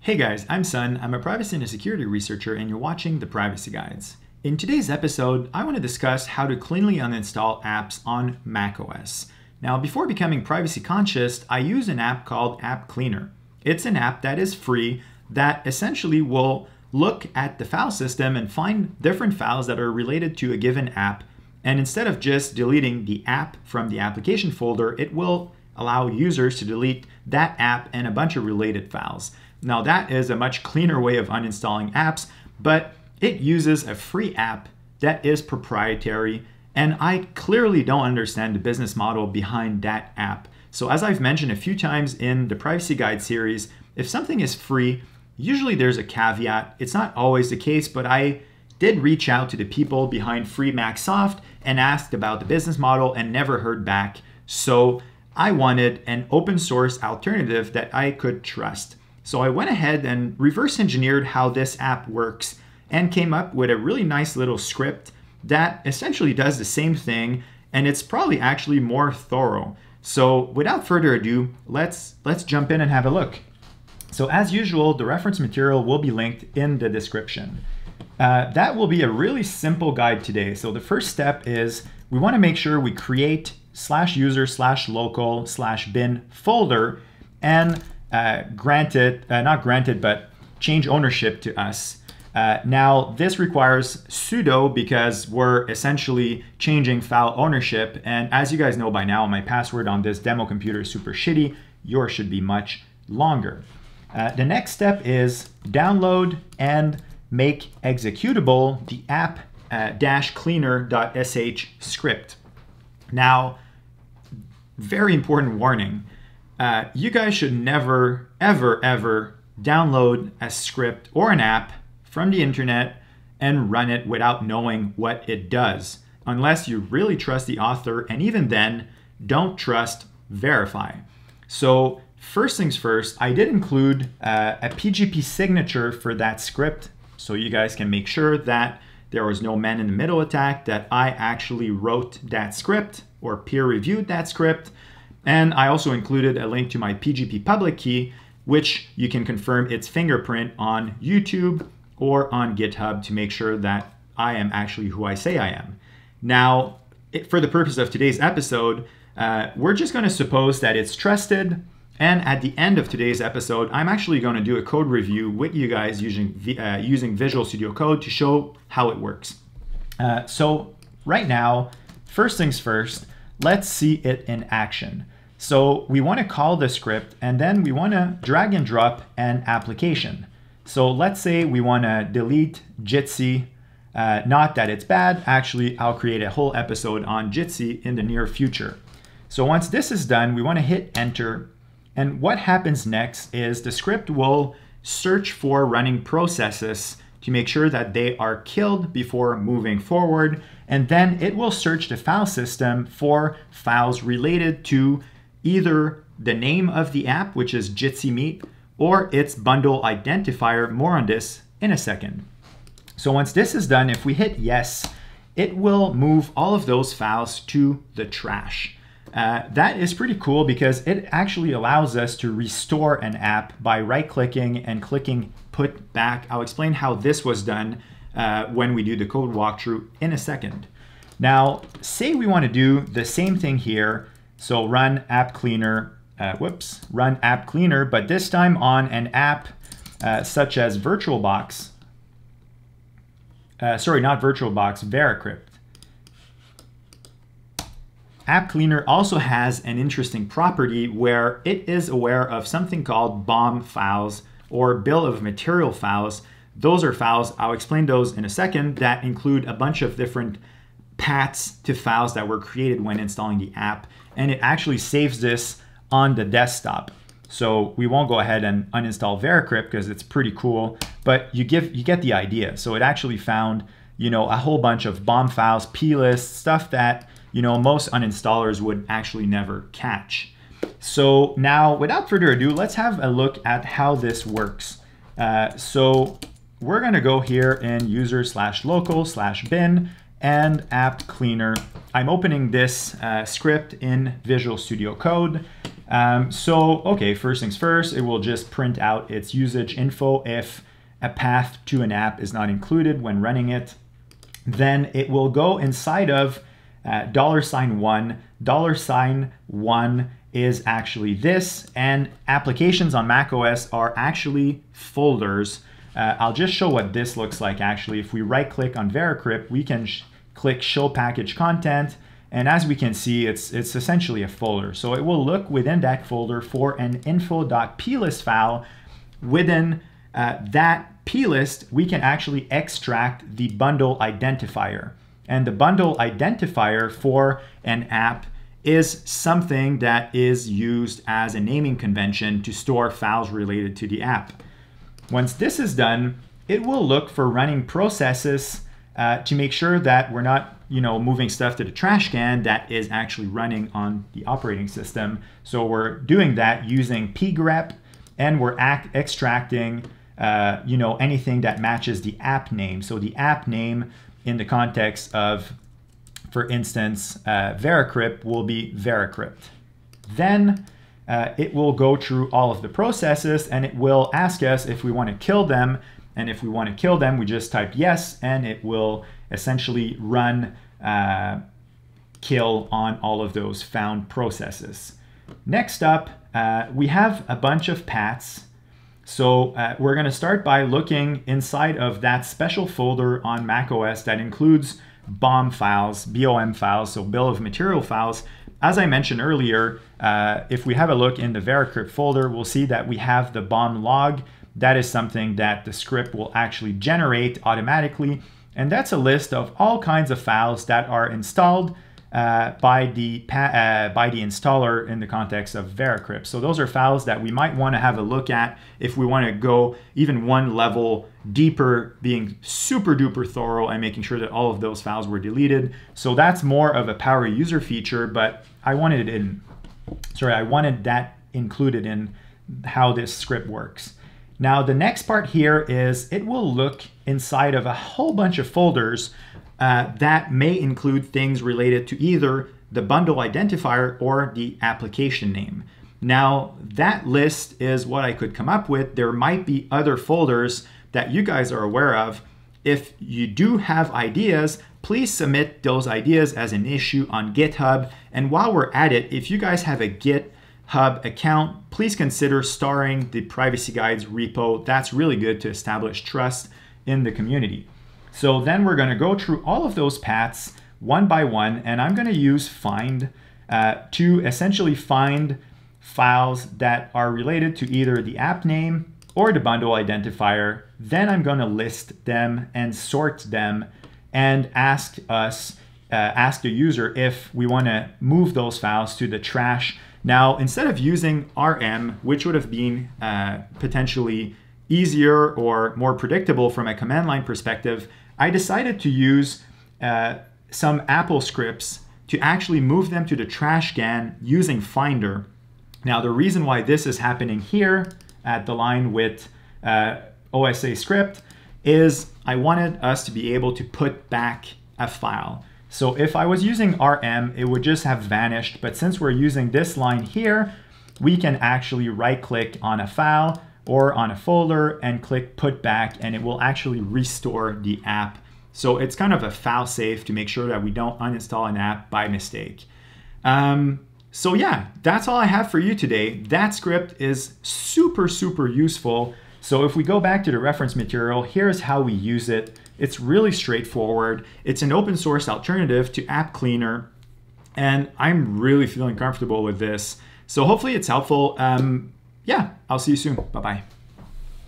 Hey guys, I'm Sun. I'm a privacy and security researcher, and you're watching the Privacy Guides. In today's episode, I want to discuss how to cleanly uninstall apps on macOS. Now, before becoming privacy conscious, I used an app called App Cleaner. It's an app that is free that essentially will look at the file system and find different files that are related to a given app. And instead of just deleting the app from the application folder, it will allow users to delete that app and a bunch of related files. Now that is a much cleaner way of uninstalling apps, but it uses a free app that is proprietary, and I clearly don't understand the business model behind that app. So as I've mentioned a few times in the Privacy Guide series, if something is free, usually there's a caveat. It's not always the case, but I did reach out to the people behind FreeMacSoft and asked about the business model and never heard back. So I wanted an open source alternative that I could trust. So I went ahead and reverse engineered how this app works and came up with a really nice little script that essentially does the same thing, and it's probably actually more thorough. So without further ado, let's jump in and have a look. So as usual, the reference material will be linked in the description. That will be a really simple guide today. So the first step is we want to make sure we create /user/local/bin folder and change ownership to us. Now this requires sudo because we're essentially changing file ownership, and as you guys know by now, my password on this demo computer is super shitty. Yours should be much longer. The next step is download and make executable the app-cleaner.sh script. Now, very important warning. You guys should never, ever, ever download a script or an app from the internet and run it without knowing what it does. Unless you really trust the author, and even then, don't trust, verify. So first things first, I did include a PGP signature for that script, so you guys can make sure that there was no man in the middle attack, that I actually wrote that script or peer-reviewed that script. And I also included a link to my PGP public key, which you can confirm its fingerprint on YouTube or on GitHub to make sure that I am actually who I say I am. Now, for the purpose of today's episode, we're just going to suppose that it's trusted. And at the end of today's episode, I'm actually going to do a code review with you guys using Visual Studio Code to show how it works. So right now, first things first, let's see it in action. So we want to call the script, and then we want to drag and drop an application. So let's say we want to delete Jitsi. Not that it's bad. Actually, I'll create a whole episode on Jitsi in the near future. So once this is done, we want to hit enter. And what happens next is the script will search for running processes to make sure that they are killed before moving forward. And then it will search the file system for files related to either the name of the app, which is Jitsi Meet, or its bundle identifier. More on this in a second. So once this is done, if we hit yes, it will move all of those files to the trash. That is pretty cool because it actually allows us to restore an app by right-clicking and clicking put back. I'll explain how this was done when we do the code walkthrough in a second. Now, say we want to do the same thing here. So run app cleaner, run app cleaner, but this time on an app such as VirtualBox. Sorry, not VirtualBox, VeraCrypt. App Cleaner also has an interesting property where it is aware of something called BOM files or bill of material files. Those are files, I'll explain those in a second, that include a bunch of different paths to files that were created when installing the app. And it actually saves this on the desktop. So we won't go ahead and uninstall VeraCrypt because it's pretty cool, but you get the idea. So it actually found, you know, a whole bunch of BOM files, plists, stuff that, you know, most uninstallers would actually never catch. So now, without further ado, let's have a look at how this works. So we're going to go here in user/local/bin and app cleaner. I'm opening this script in Visual Studio Code. So, okay, first things first, it will just print out its usage info. If a path to an app is not included when running it, then it will go inside of $1. $1 is actually this, and applications on macOS are actually folders. I'll just show what this looks like actually. If we right click on VeraCrypt, we can click show package content. And as we can see, it's essentially a folder. So it will look within that folder for an info.plist file. Within that plist, we can actually extract the bundle identifier. And the bundle identifier for an app is something that is used as a naming convention to store files related to the app. Once this is done, it will look for running processes to make sure that we're not, moving stuff to the trash can that is actually running on the operating system. So we're doing that using pgrep, and we're extracting, anything that matches the app name. So the app name in the context of, for instance, VeraCrypt will be VeraCrypt. Then it will go through all of the processes, and it will ask us if we want to kill them. And if we want to kill them, we just type yes, and it will essentially run kill on all of those found processes. Next up, we have a bunch of paths. So we're going to start by looking inside of that special folder on macOS that includes BOM files, BOM files, so bill of material files. As I mentioned earlier, if we have a look in the VeraCrypt folder, we'll see that we have the BOM log. That is something that the script will actually generate automatically. And that's a list of all kinds of files that are installed by the installer in the context of VeraCrypt. So those are files that we might want to have a look at if we want to go even one level deeper, being super duper thorough and making sure that all of those files were deleted. So that's more of a power user feature, but I wanted it in, I wanted that included in how this script works. Now the next part here is it will look inside of a whole bunch of folders that may include things related to either the bundle identifier or the application name. Now that list is what I could come up with. There might be other folders that you guys are aware of. If you do have ideas, please submit those ideas as an issue on GitHub. And while we're at it, if you guys have a GitHub account, please consider starring the Privacy Guides repo. That's really good to establish trust in the community. So then we're going to go through all of those paths one by one, and I'm going to use find to essentially find files that are related to either the app name or the bundle identifier. Then I'm going to list them and sort them and ask us, ask the user if we want to move those files to the trash. Now, instead of using RM, which would have been potentially easier or more predictable from a command line perspective, I decided to use some Apple scripts to actually move them to the trash can using Finder. Now, the reason why this is happening here at the line with OSA script is I wanted us to be able to put back a file. So if I was using RM, it would just have vanished. But since we're using this line here, we can actually right click on a file or on a folder and click put back, and it will actually restore the app. So it's kind of a fail safe to make sure that we don't uninstall an app by mistake. So yeah, that's all I have for you today. That script is super, super useful. So if we go back to the reference material, here's how we use it. It's really straightforward. It's an open source alternative to App Cleaner, and I'm really feeling comfortable with this. So hopefully it's helpful. Yeah, I'll see you soon. Bye-bye.